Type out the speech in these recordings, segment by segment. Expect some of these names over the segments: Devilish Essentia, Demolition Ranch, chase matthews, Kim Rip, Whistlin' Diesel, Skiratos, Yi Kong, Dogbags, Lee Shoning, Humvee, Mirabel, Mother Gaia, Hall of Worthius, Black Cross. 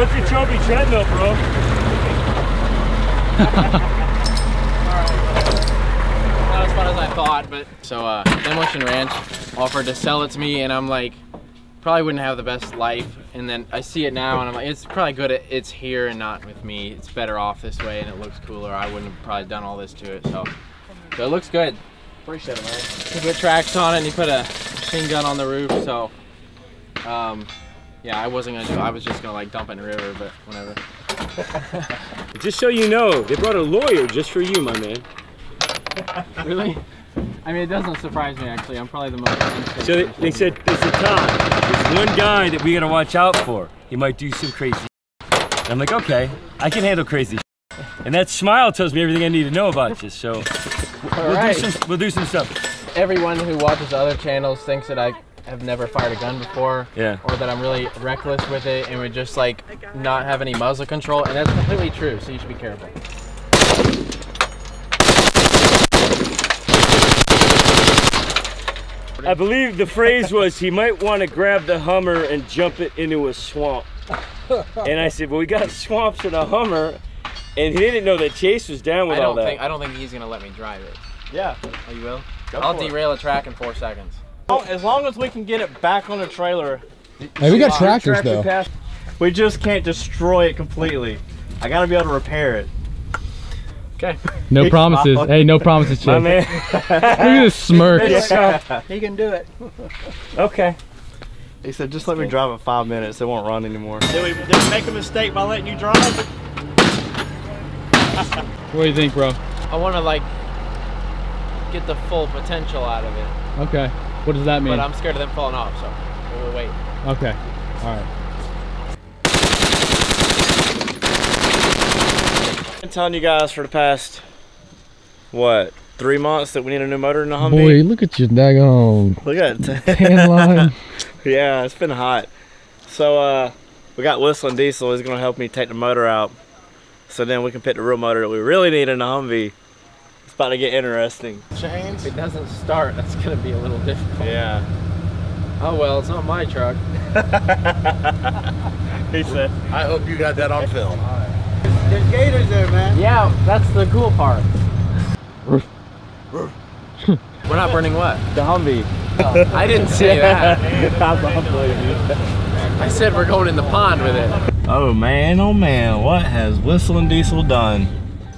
Put your chubby treadmill, bro. Not as fun as I thought, but so Demolition Ranch offered to sell it to me, and I'm like, probably wouldn't have the best life. And then I see it now, and I'm like, it's probably good. It's here and not with me. It's better off this way, and it looks cooler. I wouldn't have probably done all this to it, so it looks good. Appreciate it, man. You put tracks on it, and you put a machine gun on the roof, so. Yeah, I wasn't gonna do it. I was just gonna like dump it in the river, but whatever. Just so you know, they brought a lawyer just for you, my man. Really? I mean, it doesn't surprise me, actually. I'm probably the most... So they said, it's a Tom. There's one guy that we gotta watch out for. He might do some crazy shit. I'm like, okay, I can handle crazy shit. And that smile tells me everything I need to know about you, so... We'll do some stuff. Everyone who watches other channels thinks that I've never fired a gun before, yeah, or that I'm really reckless with it and would just like not have any muzzle control, and that's completely true, so you should be careful. I believe the phrase was he might want to grab the Hummer and jump it into a swamp. And I said, well, we got swamps and a Hummer, and he didn't know that Chase was down with all that. I don't think he's gonna let me drive it. Yeah. Oh, you will? I'll derail a track in 4 seconds. As long as we can get it back on the trailer. Hey, we got tractors though. Past, we just can't destroy it completely. I gotta be able to repair it. Okay. No promises. Hey, no promises, Chase. My man. Look at this smirk. Yeah. He can do it. Okay. He said, just let me drive it 5 minutes. It won't run anymore. Did we make a mistake by letting you drive it? What do you think, bro? I want to like get the full potential out of it. Okay. What does that mean? But I'm scared of them falling off, so we'll wait. Okay. All right. I've been telling you guys for the past, what, 3 months that we need a new motor in the Humvee? Boy, look at your daggone. Look at it. Tan line. Yeah, it's been hot. So we got Whistlin' Diesel. He's going to help me take the motor out. So then we can put the real motor that we really need in the Humvee. About to get interesting. Chains? If it doesn't start, that's gonna be a little difficult. Yeah. Oh well, it's not my truck. He said, I hope you got that on film. There's gators there, man. Yeah, that's the cool part. We're not burning what? The Humvee. Oh, I didn't say that. I said we're going in the pond with it. Oh man, what has Whistlin' Diesel done?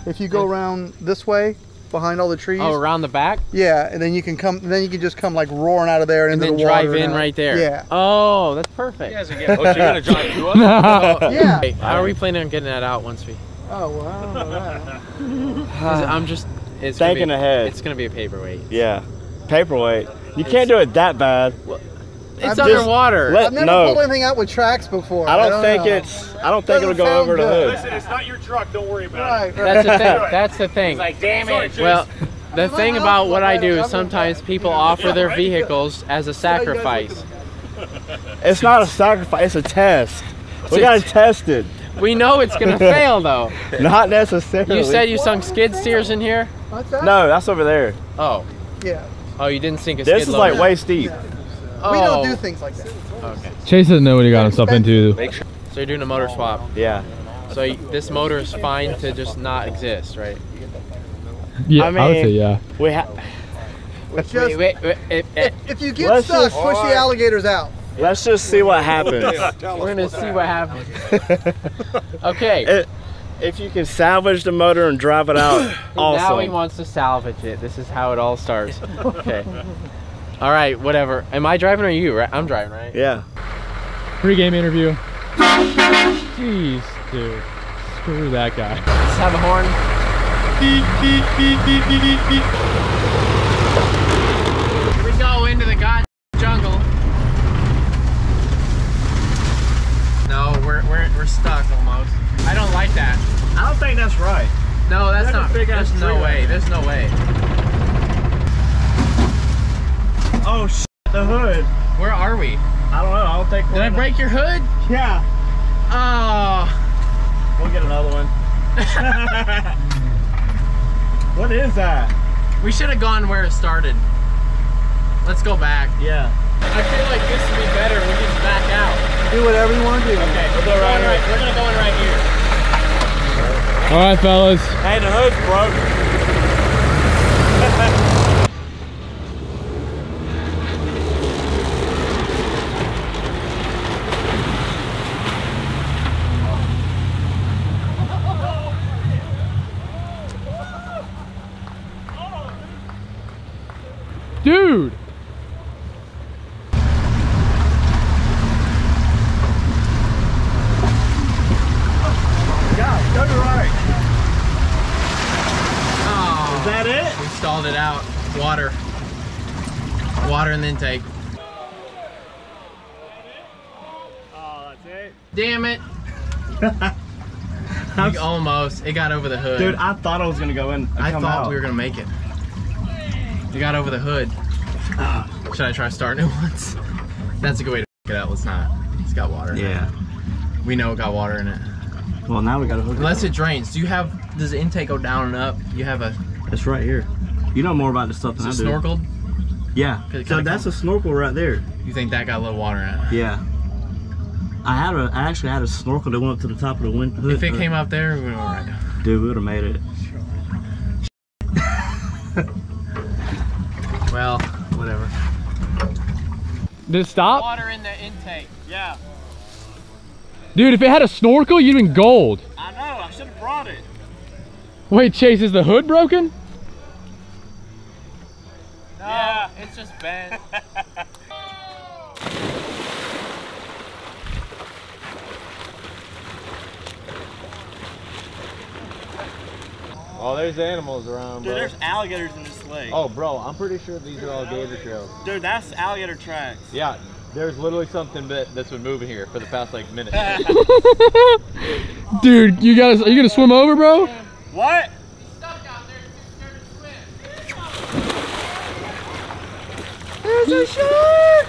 If you go around this way, behind all the trees. Oh, around the back? Yeah, and then you can come. Then you can just come like roaring out of there and into the water. And then drive in right there. Yeah. Oh, that's perfect. You guys are getting, oh, so you're gonna drive you up? Oh, yeah. Hey, how are we planning on getting that out once we? Oh wow. I'm just it's thinking ahead. It's gonna be a paperweight. Yeah, paperweight. You can't do it that bad. Well, it's underwater. I've never pulled anything out with tracks before. I don't think it'll go over the hood. Listen, it's not your truck. Don't worry about it. That's the thing. That's the thing. It's like, damn it. Well, the thing about what I do is sometimes people offer their vehicles as a sacrifice. It's not a sacrifice. It's a test. We gotta test it. We know it's gonna fail though. Not necessarily. You said you sunk skid steers in here? What's that? No, that's over there. Oh. Yeah. Oh, you didn't sink a skid. This is like waist deep. Oh. We don't do things like that. Okay. Chase doesn't know what he got himself into. So you're doing a motor swap. Yeah. So this motor is fine to just not exist, right? Yeah, I mean, I would say yeah. We have. If you get stuck, push the alligators out. Let's just see what happens. We're gonna see what happens. Okay. If you can salvage the motor and drive it out, awesome. Now he wants to salvage it. This is how it all starts. Okay. All right, whatever. Am I driving or you? I'm driving, right? Yeah. Pre-game interview. Jeez, dude. Screw that guy. Let's have a horn. Here we go into the god jungle. No, we're stuck almost. I don't like that. I don't think that's right. No, that's not. There's no way. There's no way. Oh shit, the hood. Where are we? I don't know. I don't think. Did I break your hood? Yeah. Oh. We'll get another one. What is that? We should have gone where it started. Let's go back. Yeah. I feel like this would be better when we just back out. Do whatever you want to do. Okay, we'll go right here. We're gonna go in right here. All right, fellas. Hey, the hood's broke. Dude! Guys, go to right. Oh, is that it? We stalled it out. Water. Water in the intake. Oh, that's it? Damn it! Almost. It got over the hood. Dude, I thought I was gonna go in. I thought we were gonna make it. You got over the hood. Should I try starting it once? That's a good way to f*** it out. Let's not. It's got water in it. Yeah. We know it got water in it. Well, now we got to hook it Unless it drains. Do you have, does the intake go down and up? You have a... It's right here. You know more about this stuff than I do. Is it snorkeled? Yeah. So that's a snorkel right there. You think that got a little water in it? Yeah. I actually had a snorkel that went up to the top of the wind hood. If it came out there, we would have all right. Dude, we would have made it. Well, whatever. Did it stop? Water in the intake, yeah. Dude, if it had a snorkel, you'd been gold. I know, I should have brought it. Wait, Chase, is the hood broken? No, yeah, it's just bent. Oh, there's animals around, bro. Dude, there's alligators in this lake. Oh, bro, I'm pretty sure these are alligator trails. Dude, that's alligator tracks. Yeah, there's literally something that's been moving here for the past, like, minute. Dude, you guys, are you gonna swim over, bro? What? He's stuck out there. He's scared to swim. There's a shark!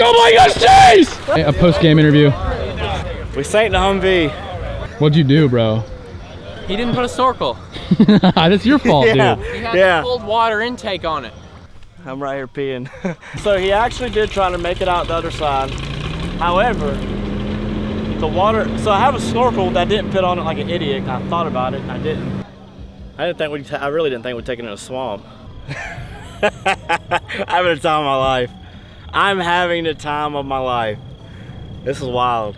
Oh my gosh, Chase! A post-game interview. We sank the Humvee. What'd you do, bro? He didn't put a snorkel. That's your fault, yeah, dude. You had a cold water intake on it. I'm right here peeing. So he actually did try to make it out the other side. However, the water, so I have a snorkel that didn't fit on it like an idiot. I thought about it, I didn't. I really didn't think we'd take it in a swamp. I'm having the time of my life. I'm having the time of my life. This is wild.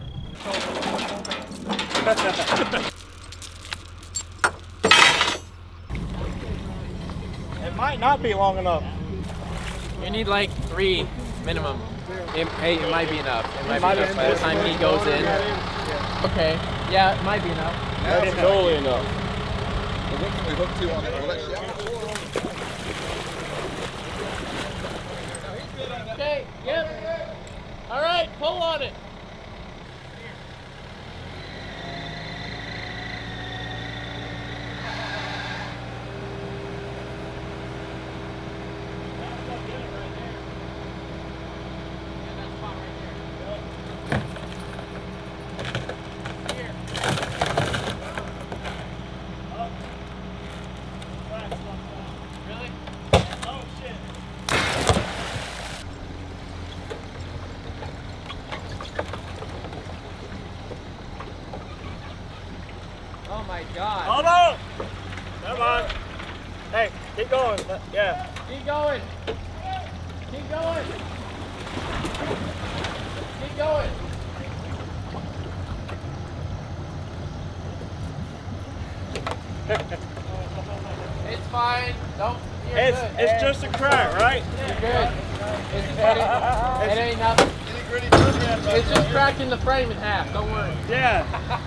Might not be long enough. You need like 3 minimum. It might be enough. It might be enough by the time he goes in. Okay. Yeah, it might be enough. That's totally enough. We hooked 2 on it. Okay. Yep. All right. Pull on it. God. Hold on! Come on. Hey, keep going. Yeah. Keep going. Keep going. Keep going. It's fine. Don't. It's just a crack, right? You're good. It's funny. It ain't nothing. It's just cracking the frame in half. Don't worry. Yeah.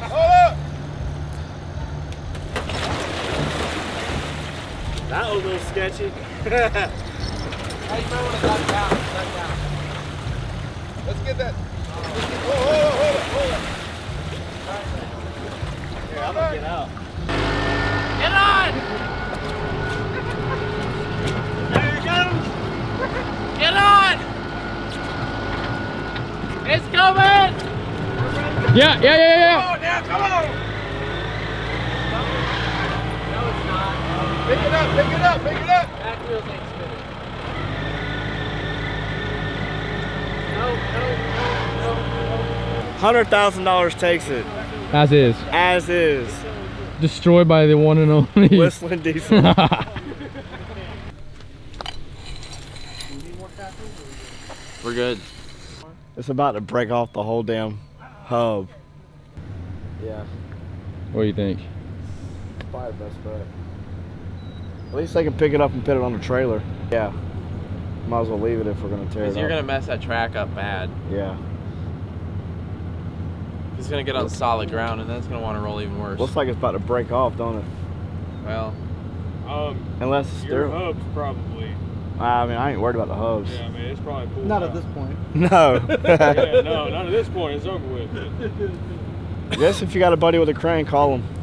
Hold up. That was a little sketchy. Hey, you might want to duck down. Let's get that. Hold it. Here, I'm going to get out. Get on! There you go! Get on! It's coming! Yeah. Oh, now, come on! Pick it up, pick it up! That wheel's ain't spinning. No. $100,000 takes it. As is. As is. Destroyed by the one and only Whistlin' Diesel. We're good. It's about to break off the whole damn hub. Yeah. What do you think? It's probably the best bet. At least they can pick it up and put it on the trailer. Yeah. Might as well leave it if we're gonna tear it up. Because you're gonna mess that track up bad. Yeah. It's gonna get on solid ground, and then it's gonna want to roll even worse. Looks like it's about to break off, don't it? Well, unless it's your hubs probably. I mean, I ain't worried about the hubs. Yeah, I mean, it's probably pulled out. Not at this point. No. Yeah, no, not at this point. It's over with. Yes, if you got a buddy with a crane, call him.